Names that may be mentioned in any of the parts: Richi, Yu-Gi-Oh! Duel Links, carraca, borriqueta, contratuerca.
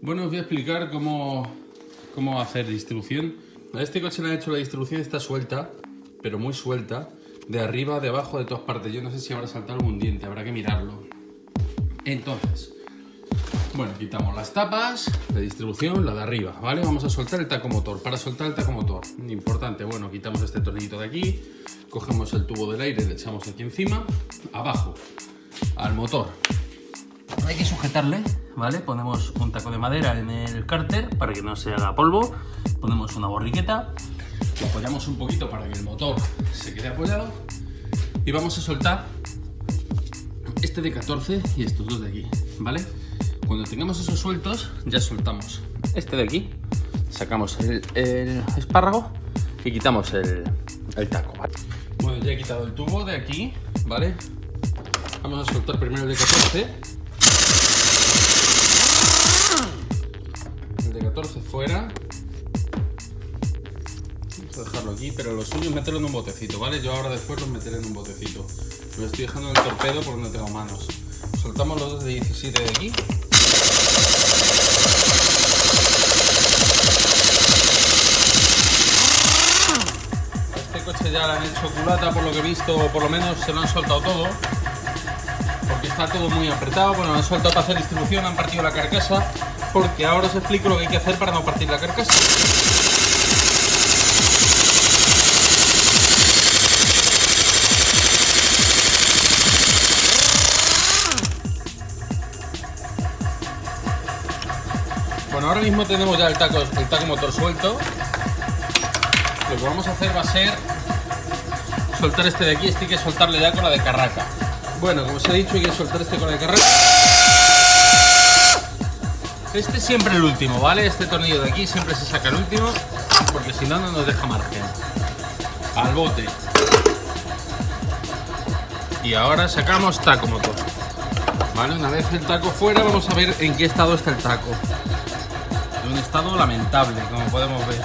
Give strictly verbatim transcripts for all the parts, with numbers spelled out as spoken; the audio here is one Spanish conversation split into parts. Bueno, os voy a explicar cómo, cómo hacer distribución. A este coche le han hecho la distribución, está suelta, pero muy suelta, de arriba, de abajo, de todas partes. Yo no sé si habrá saltado algún diente, habrá que mirarlo. Entonces, bueno, quitamos las tapas de distribución, la de arriba, ¿vale? Vamos a soltar el tacomotor. Para soltar el tacomotor, importante, bueno, quitamos este tornillito de aquí, cogemos el tubo del aire, le echamos aquí encima, abajo, al motor. Hay que sujetarle, ¿vale? Ponemos un taco de madera en el cárter para que no se haga polvo, ponemos una borriqueta, lo apoyamos un poquito para que el motor se quede apoyado y vamos a soltar este de catorce y estos dos de aquí, ¿vale? Cuando tengamos esos sueltos ya soltamos este de aquí, sacamos el, el espárrago y quitamos el, el taco, ¿vale? Bueno, ya he quitado el tubo de aquí, ¿vale? Vamos a soltar primero el de catorce. Fuera, vamos a dejarlo aquí, pero lo suyo es meterlo en un botecito, ¿vale? Yo ahora después los meteré en un botecito, lo estoy dejando en el torpedo porque no tengo manos. Soltamos los dos de diecisiete de aquí, este coche ya lo han hecho culata por lo que he visto, o por lo menos se lo han soltado todo porque está todo muy apretado. Bueno, lo han soltado para hacer distribución, han partido la carcasa, porque ahora os explico lo que hay que hacer para no partir la carcasa. Bueno, ahora mismo tenemos ya el taco, el taco motor suelto. Lo que vamos a hacer va a ser soltar este de aquí. Este hay que soltarle ya con la de carraca. Bueno, como os he dicho, hay que soltar este con la de carraca. Este siempre el último, ¿vale? Este tornillo de aquí siempre se saca el último, porque si no, no nos deja margen. Al bote. Y ahora sacamos taco motor. Vale, una vez el taco fuera, vamos a ver en qué estado está el taco. En un estado lamentable, como podemos ver.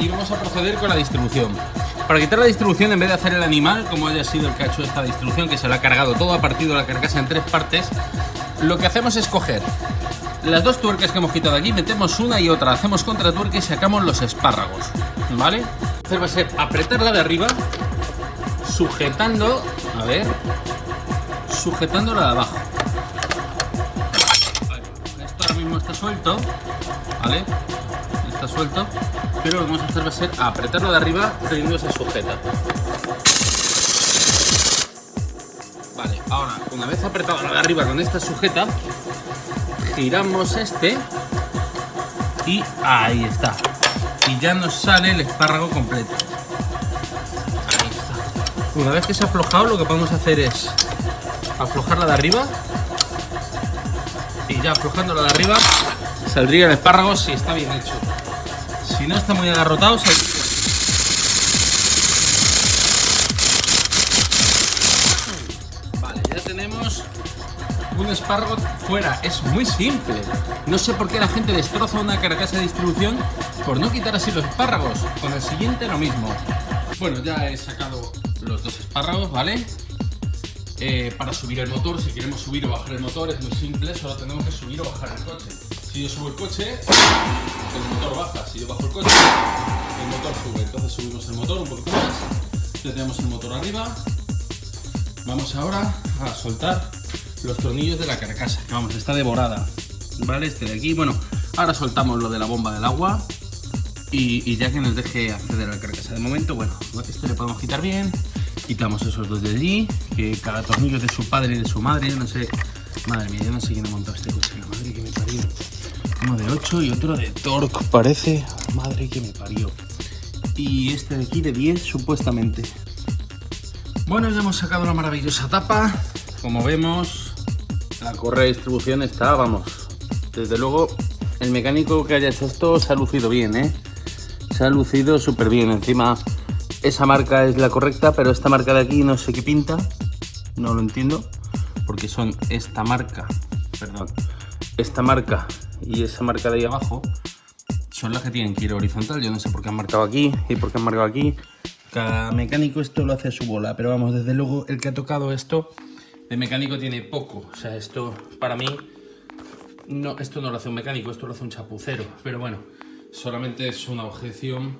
Y vamos a proceder con la distribución. Para quitar la distribución, en vez de hacer el animal, como haya sido el que ha hecho esta distribución, que se lo ha cargado todo, ha partido la carcasa en tres partes, lo que hacemos es coger las dos tuercas que hemos quitado aquí, metemos una y otra, hacemos contratuerca y sacamos los espárragos, ¿vale? Entonces va a ser apretarla de arriba, sujetando, a ver, sujetándola de abajo. Vale, esto ahora mismo está suelto, ¿vale? Está suelto. Pero lo que vamos a hacer va a ser apretarlo de arriba teniendo esa sujeta. Vale, ahora, una vez apretado la de arriba con esta sujeta, giramos este y ahí está. Y ya nos sale el espárrago completo. Ahí está. Una vez que se ha aflojado, lo que podemos hacer es aflojarla de arriba y ya aflojándola de arriba saldría el espárrago si está bien hecho. Si no está muy agarrotado, se... Vale, ya tenemos un espárrago fuera. Es muy simple. No sé por qué la gente destroza una carcasa de distribución por no quitar así los espárragos. Con el siguiente lo mismo. Bueno, ya he sacado los dos espárragos, ¿vale? Eh, para subir el motor, si queremos subir o bajar el motor, es muy simple. Solo tenemos que subir o bajar el coche. Si yo subo el coche, el motor baja. Si yo bajo el coche, el motor sube. Entonces subimos el motor un poquito más. Ya tenemos el motor arriba. Vamos ahora a soltar los tornillos de la carcasa. Vamos, está devorada. Vale, este de aquí. Bueno, ahora soltamos lo de la bomba del agua. Y, y ya que nos deje acceder a la carcasa. De momento, bueno, este le podemos quitar bien. Quitamos esos dos de allí. Que cada tornillo es de su padre y de su madre. No sé. Madre mía, yo no sé quién ha montado este coche. La madre que me parió. Uno de ocho y otro de torque, parece. Madre que me parió. Y este de aquí de diez, supuestamente. Bueno, ya hemos sacado la maravillosa tapa. Como vemos, la correa de distribución está, vamos. Desde luego, el mecánico que haya hecho esto se ha lucido bien, ¿eh? Se ha lucido súper bien. Encima, esa marca es la correcta, pero esta marca de aquí no sé qué pinta. No lo entiendo. Porque son esta marca, perdón, esta marca... y esa marca de ahí abajo son las que tienen que ir horizontal. Yo no sé por qué han marcado aquí y por qué han marcado aquí. Cada mecánico esto lo hace a su bola, pero vamos, desde luego el que ha tocado esto de mecánico tiene poco. O sea, esto para mí, no, esto no lo hace un mecánico, esto lo hace un chapucero. Pero bueno, solamente es una objeción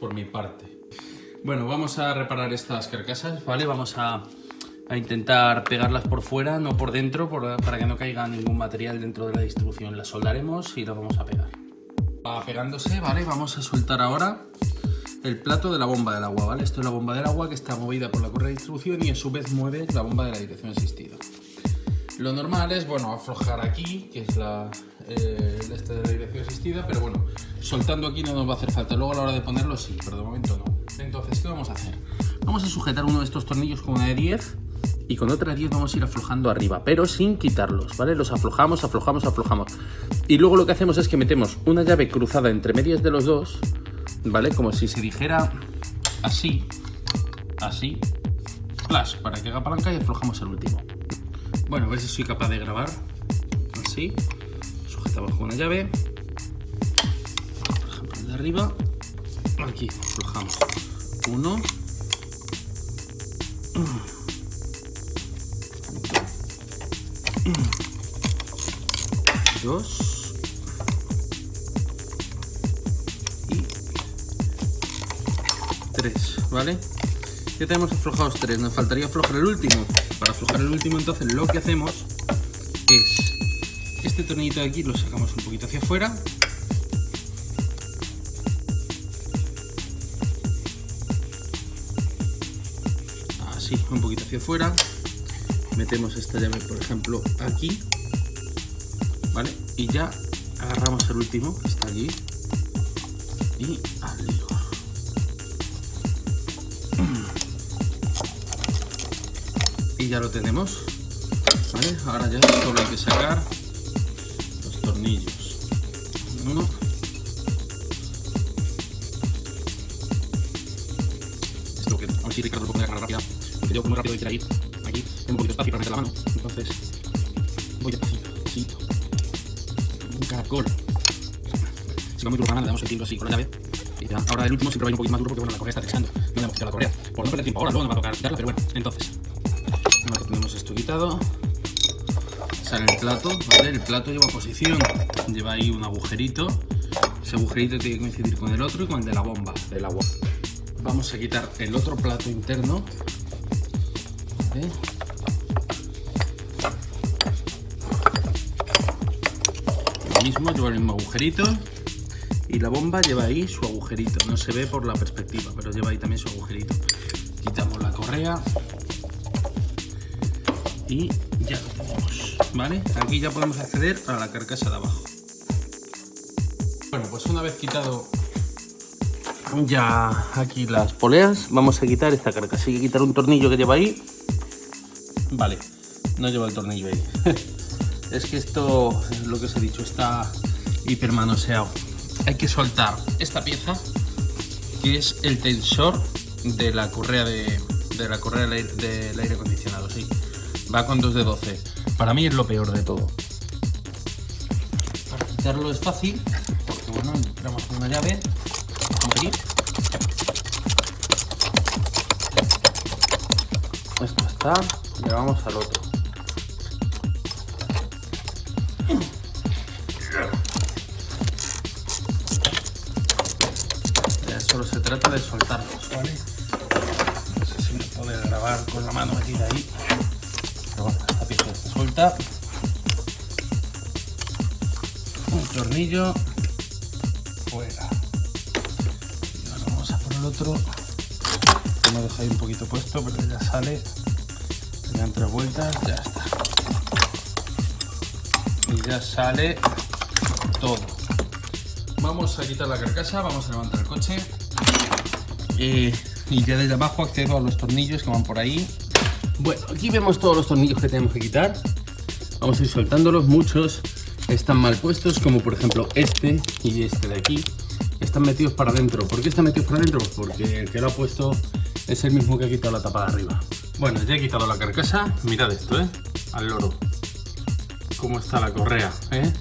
por mi parte. Bueno, vamos a reparar estas carcasas, ¿vale? Vamos a, a intentar pegarlas por fuera, no por dentro, por, para que no caiga ningún material dentro de la distribución. Las soldaremos y las vamos a pegar. Va pegándose, ¿vale? Vamos a soltar ahora el plato de la bomba del agua, ¿vale? Esto es la bomba del agua que está movida por la correa de distribución y a su vez mueve la bomba de la dirección asistida. Lo normal es, bueno, aflojar aquí, que es la, eh, esta de la dirección asistida, pero bueno, soltando aquí no nos va a hacer falta. Luego a la hora de ponerlo sí, pero de momento no. Entonces, ¿qué vamos a hacer? Vamos a sujetar uno de estos tornillos con una de diez y con otra de diez vamos a ir aflojando arriba, pero sin quitarlos, ¿vale? Los aflojamos, aflojamos, aflojamos. Y luego lo que hacemos es que metemos una llave cruzada entre medias de los dos, ¿vale? Como si se dijera así, así, plas, para que haga palanca y aflojamos el último. Bueno, a ver si soy capaz de grabar. Así, sujetamos con una llave, por ejemplo el de arriba, aquí, aflojamos uno, dos, ¿vale? Ya tenemos aflojados tres, nos faltaría aflojar el último. Para aflojar el último, entonces lo que hacemos es este tornillito de aquí lo sacamos un poquito hacia afuera, así, un poquito hacia afuera, metemos esta llave por ejemplo aquí, ¿vale? Y ya agarramos el último que está allí y al lío. Y ya lo tenemos, ¿vale? Ahora ya solo hay que sacar los tornillos. Uno. Esto que así Ricardo lo ponga rápido, porque yo como rápido quiero ir aquí, tengo un poquito de espacio para meter la mano, entonces voy despacito. Un caracol. Si va muy turbada, le damos el tiempo así con la llave. Y ya, ahora el último siempre va a ir un poquito más duro porque bueno, la correa está tensando. No le hemos quitado la correa. Por no perder tiempo ahora, luego nos va a tocar quitarla, pero bueno, entonces. Tenemos esto quitado, sale el plato, ¿vale? El plato lleva posición, lleva ahí un agujerito, ese agujerito tiene que coincidir con el otro y con el de la bomba del agua. Vamos a quitar el otro plato interno, ¿vale? Lo mismo, lleva el mismo agujerito y la bomba lleva ahí su agujerito, no se ve por la perspectiva, pero lleva ahí también su agujerito. Quitamos la correa. Y ya lo tenemos, ¿vale? Aquí ya podemos acceder a la carcasa de abajo. Bueno, pues una vez quitado ya aquí las poleas, vamos a quitar esta carcasa. Hay que quitar un tornillo que lleva ahí. Vale, no lleva el tornillo ahí. Es que esto, es lo que os he dicho, está hipermanoseado. Hay que soltar esta pieza, que es el tensor de la correa de, de la correa del de, de aire acondicionado, sí. Va con dos de doce. Para mí es lo peor de todo. Para quitarlo es fácil, porque bueno, entramos con una llave, abrir. Esto está, llevamos al otro. Ya solo se trata de soltarlos, ¿vale? No sé si me puedo grabar con la mano metida ahí. Esta pieza se suelta, un tornillo fuera, y ahora vamos a por el otro, que lo dejáis un poquito puesto, pero ya sale, le dan tres vueltas, ya está, y ya sale todo. Vamos a quitar la carcasa, vamos a levantar el coche eh, y ya desde abajo accedo a los tornillos que van por ahí. Bueno, aquí vemos todos los tornillos que tenemos que quitar. Vamos a ir soltándolos. Muchos están mal puestos, como por ejemplo este y este de aquí. Están metidos para adentro. ¿Por qué están metidos para adentro? Porque el que lo ha puesto es el mismo que ha quitado la tapa de arriba. Bueno, ya he quitado la carcasa. Mirad esto, ¿eh? Al loro. ¿Cómo está la correa, eh?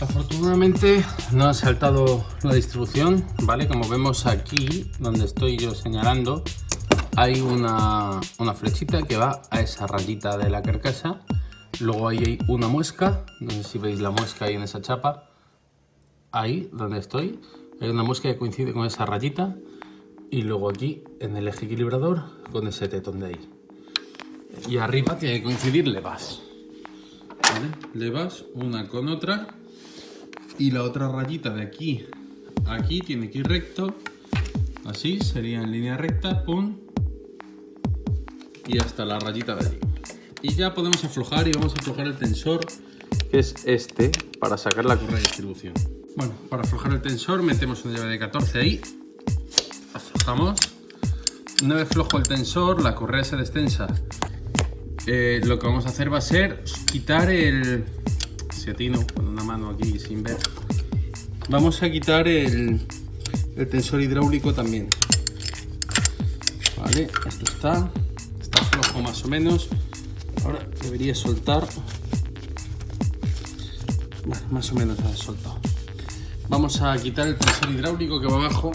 Afortunadamente no ha saltado la distribución, ¿vale? Como vemos aquí, donde estoy yo señalando, hay una, una flechita que va a esa rayita de la carcasa. Luego ahí hay una muesca, no sé si veis la muesca ahí en esa chapa, ahí donde estoy, hay una muesca que coincide con esa rayita. Y luego aquí en el eje equilibrador con ese tetón de ahí. Y arriba tiene que coincidir levas, ¿vale? Levas una con otra. Y la otra rayita de aquí a aquí tiene que ir recto. Así, sería en línea recta, pum. Y hasta la rayita de ahí. Y ya podemos aflojar y vamos a aflojar el tensor, que es este, para sacar la curva de distribución. Bueno, para aflojar el tensor metemos una llave de catorce ahí. Aflojamos. Una vez flojo el tensor, la correa se destensa. Eh, lo que vamos a hacer va a ser quitar el... Si atino con una mano aquí sin ver. Vamos a quitar el, el tensor hidráulico también. Vale, esto está. Está flojo más o menos. Ahora debería soltar. Bueno, más o menos ha soltado. Vamos a quitar el tensor hidráulico que va abajo.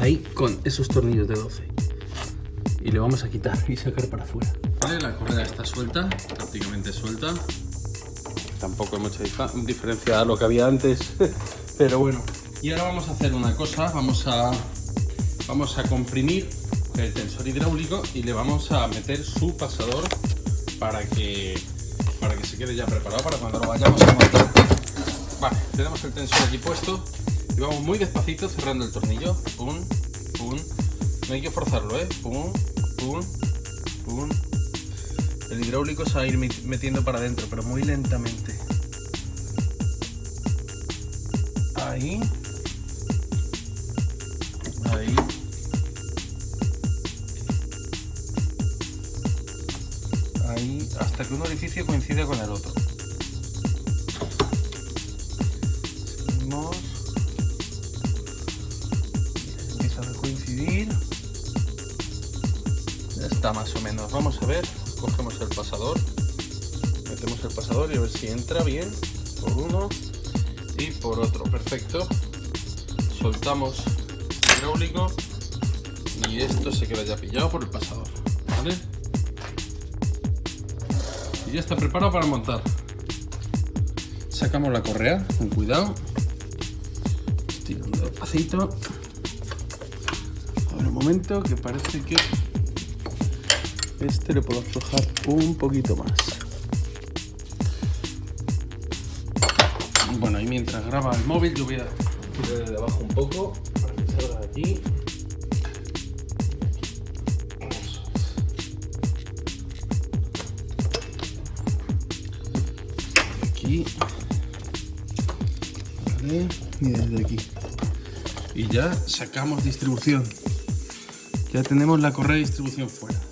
Ahí con esos tornillos de doce. Y le vamos a quitar y sacar para afuera. Vale, la correa está suelta, prácticamente suelta. Tampoco hay mucha diferencia a lo que había antes, pero bueno. Y ahora vamos a hacer una cosa, vamos a, vamos a comprimir el tensor hidráulico y le vamos a meter su pasador para que, para que se quede ya preparado para cuando lo vayamos a montar. Vale, tenemos el tensor aquí puesto. Y vamos muy despacito cerrando el tornillo. Pum, pum. No hay que forzarlo, ¿eh? Pum, pum, pum. El hidráulico se va a ir metiendo para adentro, pero muy lentamente. Ahí. Ahí. Ahí. Hasta que un orificio coincide con el otro. Seguimos. Coincidir, ya está más o menos. Vamos a ver, cogemos el pasador, metemos el pasador y a ver si entra bien por uno y por otro. Perfecto. Soltamos el hidráulico y esto se queda ya pillado por el pasador, ¿vale? Y ya está preparado para montar. Sacamos la correa con cuidado, estirando despacito. Momento que parece que este lo puedo aflojar un poquito más. Bueno, y mientras graba el móvil yo voy a tirar de abajo un poco para que salga de aquí. Aquí. Vale, y desde aquí. Y ya sacamos distribución. Ya tenemos la correa de distribución fuera.